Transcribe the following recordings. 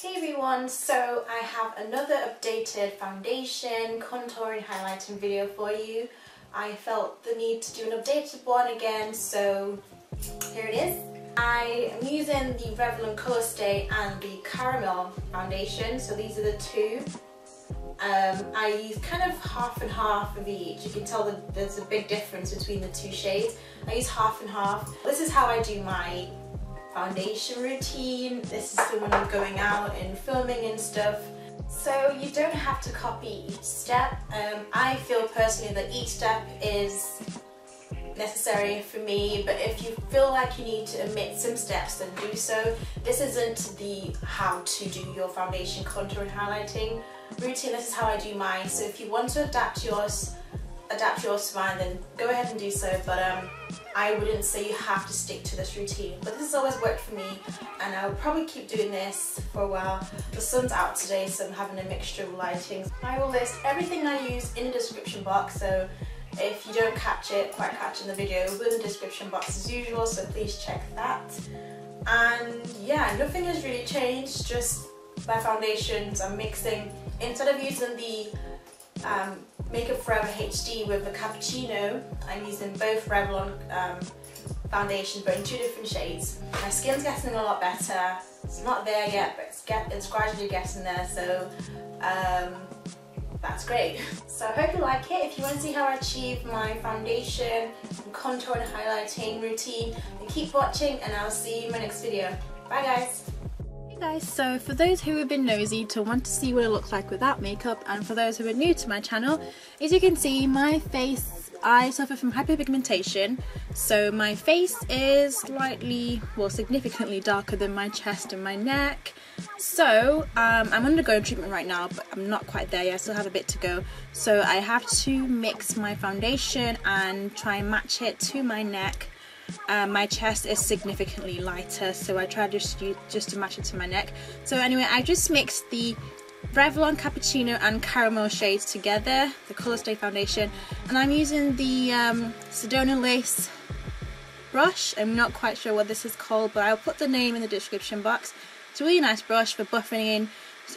Hey everyone, so I have another updated foundation, contouring, highlighting video for you. I felt the need to do an updated one again, so here it is. I am using the Revlon Colorstay and the Caramel foundation, so these are the two. I use kind of half and half of each. You can tell that there's a big difference between the two shades. I use half and half. This is how I do my foundation routine. This is the one I'm going out and filming and stuff, so you don't have to copy each step. I feel personally that each step is necessary for me, but if you feel like you need to omit some steps, then do so. This isn't the how to do your foundation, contour and highlighting routine. This is how I do mine, so if you want to adapt yours to mine, then go ahead and do so, but I wouldn't say you have to stick to this routine. But this has always worked for me, and I'll probably keep doing this for a while. The sun's out today, so I'm having a mixture of lighting. I will list everything I use in the description box, so if you don't catch it, quite catch in the video, it will be in the description box as usual, so please check that. And yeah, nothing has really changed, just my foundations. I'm mixing, instead of using the Makeup Forever HD with the Cappuccino, I'm using both Revlon foundation, but in two different shades. My skin's getting a lot better. It's not there yet, but it's gradually getting there, so that's great. So I hope you like it. If you want to see how I achieve my foundation, contour and highlighting routine, then keep watching, and I'll see you in my next video. Bye guys! Guys, so for those who have been nosy to want to see what it looks like without makeup, and for those who are new to my channel, as you can see, my face, I suffer from hyperpigmentation, so my face is slightly, well, significantly darker than my chest and my neck. So I'm undergoing treatment right now, but I'm not quite there yet. I still have a bit to go, so I have to mix my foundation and try and match it to my neck. My chest is significantly lighter, so I try just to match it to my neck. So anyway, I just mixed the Revlon Cappuccino and Caramel shades together, the Colorstay foundation, and I'm using the Sedona Lace brush. I'm not quite sure what this is called, but I'll put the name in the description box. It's a really nice brush for buffing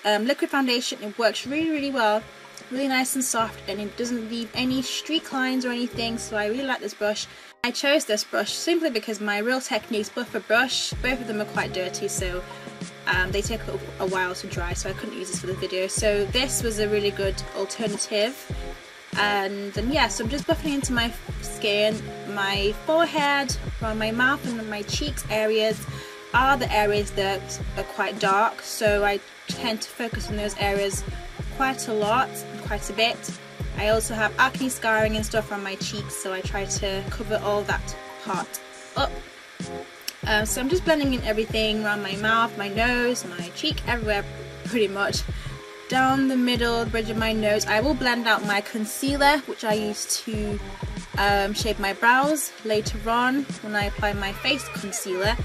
in liquid foundation. It works really well, really nice and soft, and it doesn't leave any streak lines or anything, so I really like this brush. I chose this brush simply because my Real Techniques buffer brush, both of them are quite dirty, so they take a while to dry, so I couldn't use this for the video. So this was a really good alternative, and yeah, so I'm just buffing into my skin. My forehead, around my mouth and my cheeks areas are the areas that are quite dark, so I tend to focus on those areas quite a bit. I also have acne scarring and stuff on my cheeks, so I try to cover all that part up. So I'm just blending in everything around my mouth, my nose, my cheek, everywhere pretty much. Down the middle, the bridge of my nose, I will blend out my concealer, which I use to shade my brows later on when I apply my face concealer.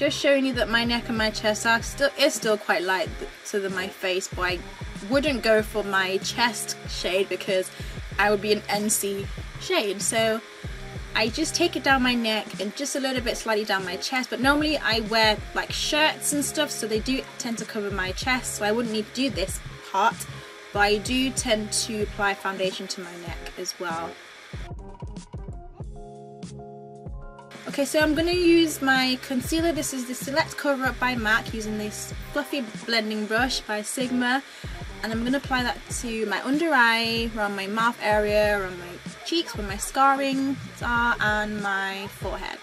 Just showing you that my neck and my chest are still quite light so than my face, but I wouldn't go for my chest shade because I would be an NC shade, so I just take it down my neck and just a little bit slightly down my chest. But normally I wear like shirts and stuff, so they do tend to cover my chest, so I wouldn't need to do this part, but I do tend to apply foundation to my neck as well. Okay, so I'm going to use my concealer. This is the Select Cover Up by MAC, using this fluffy blending brush by Sigma, and I'm going to apply that to my under eye, around my mouth area, around my cheeks where my scarring are, and my forehead.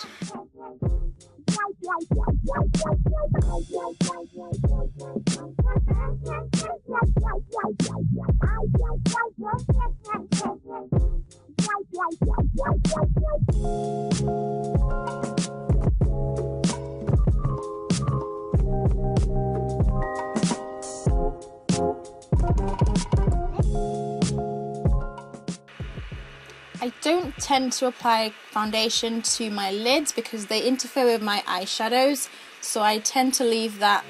I don't don't tend to apply foundation to my lids because they interfere with my eyeshadows, so I tend to leave that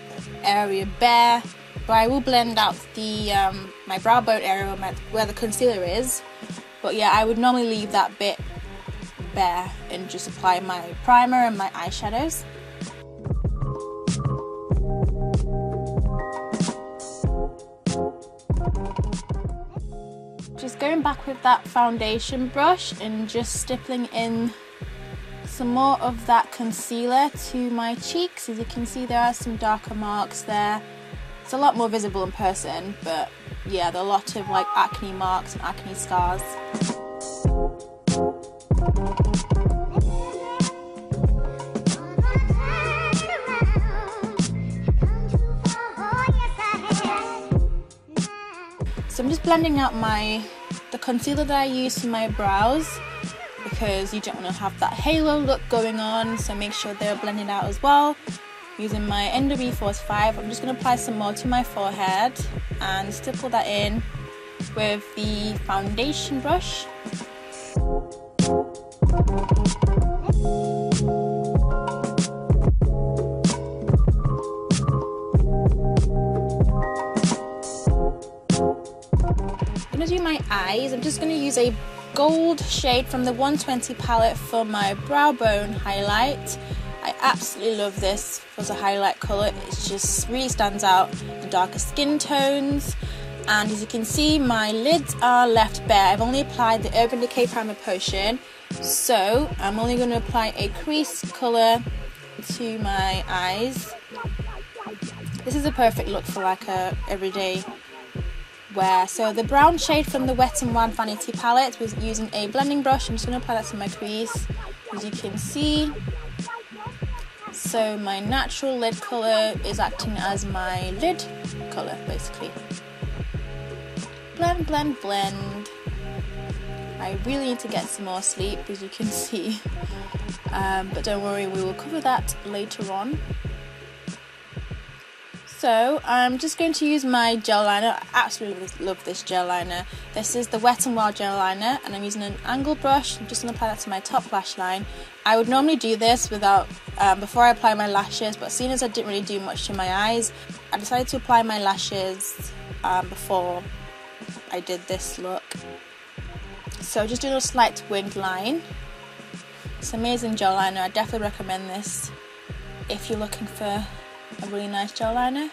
area bare, but I will blend out the my brow bone area where the concealer is. But yeah, I would normally leave that bit bare and just apply my primer and my eyeshadows. Just going back with that foundation brush and just stippling in some more of that concealer to my cheeks. As you can see, there are some darker marks there. It's a lot more visible in person, but yeah, there are a lot of like acne marks and acne scars. So I'm just blending out the concealer that I use for my brows, because you don't want to have that halo look going on, so make sure they're blended out as well. Using my NW45, I'm just going to apply some more to my forehead and stipple that in with the foundation brush. I'm going to do my eyes. I'm just going to use a gold shade from the 120 palette for my brow bone highlight. I absolutely love this as a highlight colour. It just really stands out in darker skin tones. And as you can see, my lids are left bare. I've only applied the Urban Decay Primer Potion, so I'm only going to apply a crease colour to my eyes. This is a perfect look for like a everyday wear. So the brown shade from the Wet n Wild Vanity palette was using a blending brush. I'm just going to apply that to my crease, as you can see. So my natural lid colour is acting as my lid colour, basically. Blend, blend, blend. I really need to get some more sleep, as you can see. But don't worry, we will cover that later on. So I'm just going to use my gel liner. I absolutely love this gel liner. This is the Wet n Wild Gel Liner, and I'm using an angle brush. I'm just going to apply that to my top lash line. I would normally do this before I apply my lashes, but seeing as I didn't really do much to my eyes, I decided to apply my lashes before I did this look. So just doing a slight winged line. It's an amazing gel liner. I definitely recommend this if you're looking for a really nice gel liner.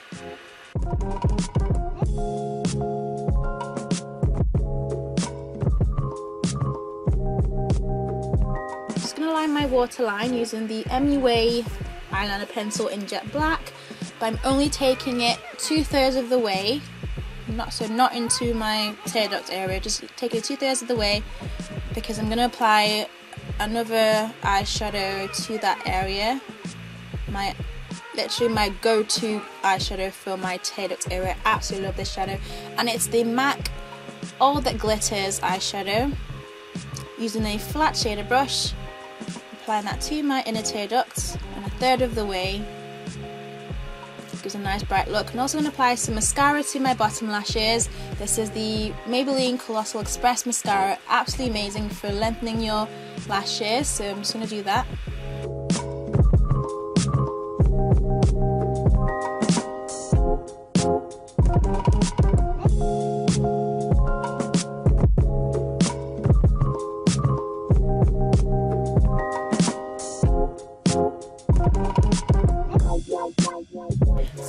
I'm just going to line my waterline using the MUA eyeliner pencil in Jet Black, but I'm only taking it 2/3 of the way, not into my tear duct area, just taking it 2/3 of the way, because I'm going to apply another eyeshadow to that area. Literally my go-to eyeshadow for my tear duct area. I absolutely love this shadow, and it's the MAC All That Glitters eyeshadow. Using a flat shader brush, applying that to my inner tear ducts, and 1/3 of the way. Gives a nice bright look. I'm also going to apply some mascara to my bottom lashes. This is the Maybelline Colossal Express mascara. Absolutely amazing for lengthening your lashes, so I'm just going to do that.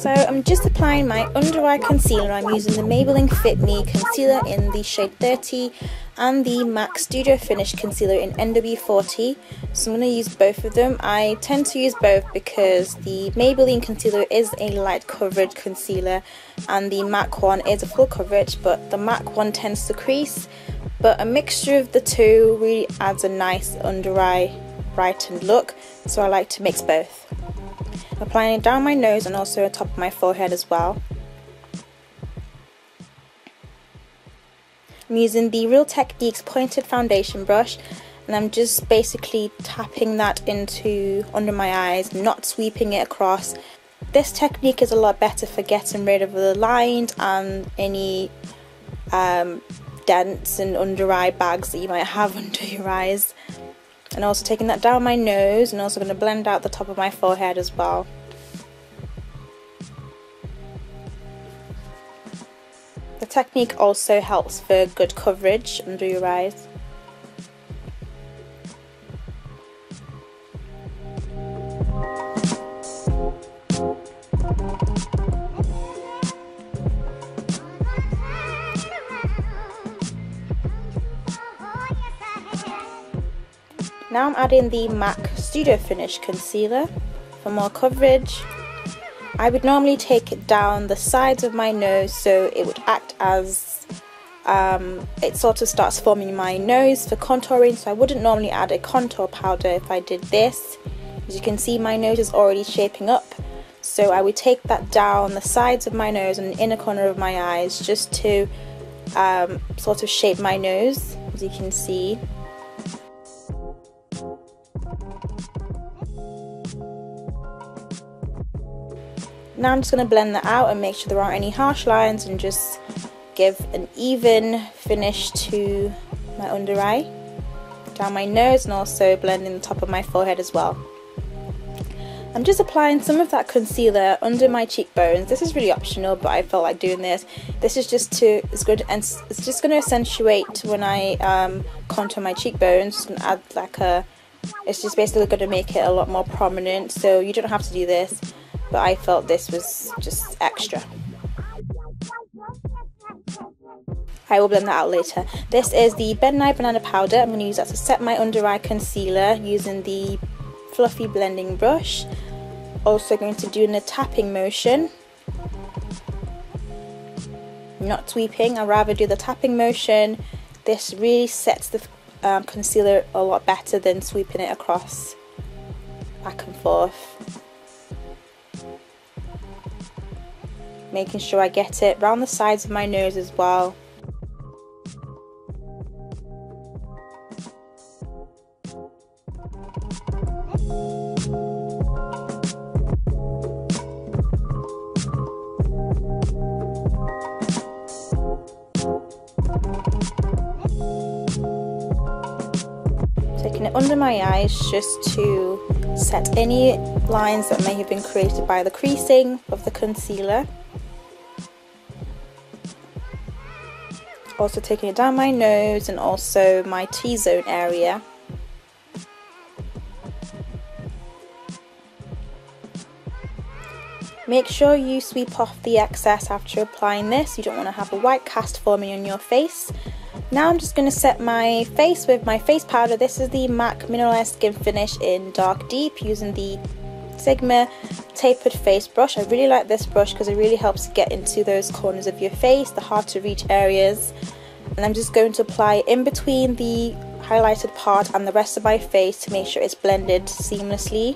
So I'm just applying my under eye concealer. I'm using the Maybelline Fit Me concealer in the shade 30 and the MAC Studio Finish concealer in NW40. So I'm going to use both of them. I tend to use both because the Maybelline concealer is a light coverage concealer and the MAC one is a full coverage, but the MAC one tends to crease. But a mixture of the two really adds a nice under eye brightened look, so I like to mix both. Applying it down my nose and also on top of my forehead as well. I'm using the Real Techniques pointed foundation brush, and I'm just basically tapping that into under my eyes, not sweeping it across. This technique is a lot better for getting rid of the lines and any dents and under eye bags that you might have under your eyes. And also taking that down my nose, and also going to blend out the top of my forehead as well. The technique also helps for good coverage under your eyes. Now I'm adding the MAC Studio Finish Concealer for more coverage. I would normally take it down the sides of my nose so it would act as, it sort of starts forming my nose for contouring, so I wouldn't normally add a contour powder if I did this. As you can see, my nose is already shaping up, so I would take that down the sides of my nose and the inner corner of my eyes just to sort of shape my nose, as you can see. Now I'm just going to blend that out and make sure there aren't any harsh lines and just give an even finish to my under eye, down my nose, and also blending the top of my forehead as well. I'm just applying some of that concealer under my cheekbones. This is really optional, but I felt like doing this. This is just to, it's just going to accentuate when I contour my cheekbones and add like a, it's just basically going to make it a lot more prominent, so you don't have to do this. But I felt this was just extra. I will blend that out later. This is the Ben Nye Banana Powder. I'm going to use that to set my under eye concealer using the fluffy blending brush. Also going to do a tapping motion. Not sweeping, I'd rather do the tapping motion. This really sets the concealer a lot better than sweeping it across back and forth. Making sure I get it round the sides of my nose as well. Taking it under my eyes just to set any lines that may have been created by the creasing of the concealer. Also taking it down my nose and also my T-zone area. Make sure you sweep off the excess after applying this. You don't want to have a white cast forming on your face. Now I'm just going to set my face with my face powder. This is the MAC Mineralize Skin Finish in Dark Deep using the Sigma tapered face brush. I really like this brush because it really helps get into those corners of your face, the hard to reach areas. And I'm just going to apply in between the highlighted part and the rest of my face to make sure it's blended seamlessly.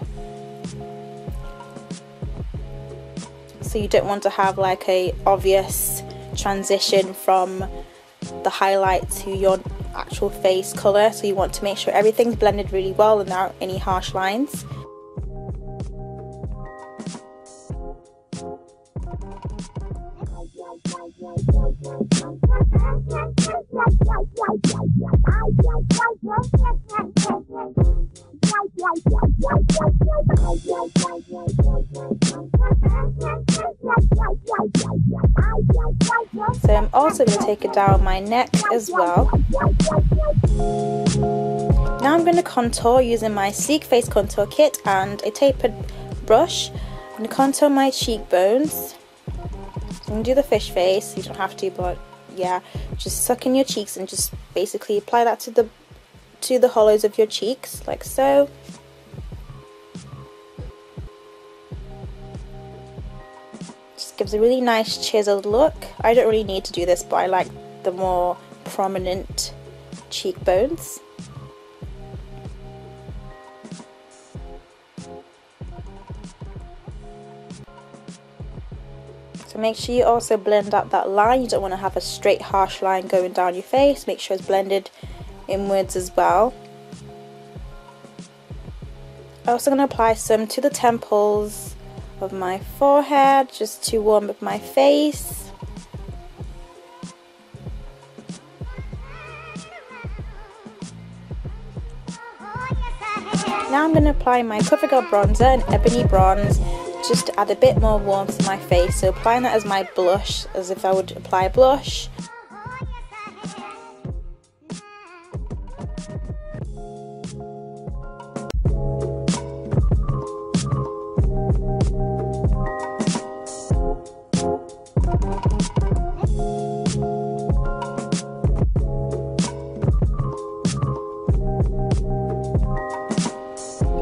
So you don't want to have like a obvious transition from the highlight to your actual face colour. So you want to make sure everything's blended really well and there aren't any harsh lines. So I'm also going to take it down my neck as well. Now I'm going to contour using my Sleek Face Contour Kit and a tapered brush. I'm going to contour my cheekbones. I'm going to do the fish face, you don't have to, but yeah, just suck in your cheeks and just basically apply that to the hollows of your cheeks, like so. Just gives a really nice chiseled look. I don't really need to do this, but I like the more prominent cheekbones. So make sure you also blend out that line. You don't want to have a straight harsh line going down your face. Make sure it's blended inwards as well. I'm also going to apply some to the temples of my forehead just to warm up my face. going to apply my CoverGirl bronzer and Ebony Bronze just to add a bit more warmth to my face. So applying that as my blush, as if I would apply a blush.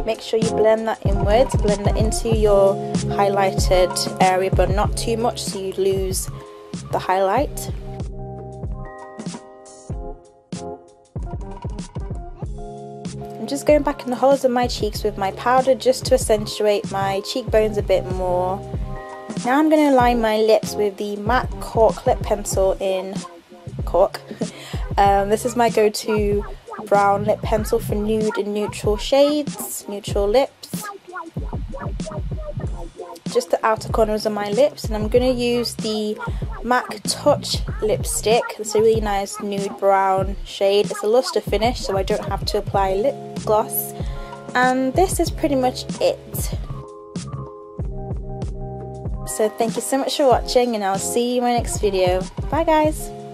Make sure you blend that inwards, blend that into your highlighted area, but not too much so you lose the highlight. I'm just going back in the holes of my cheeks with my powder just to accentuate my cheekbones a bit more. Now I'm going to line my lips with the MAC Cork lip pencil in Cork. This is my go-to brown lip pencil for nude and neutral shades, neutral lips. Just the outer corners of my lips, and I'm going to use the MAC Touch lipstick. It's a really nice nude brown shade. It's a luster finish, so I don't have to apply lip gloss. And this is pretty much it. So thank you so much for watching, and I'll see you in my next video. Bye guys!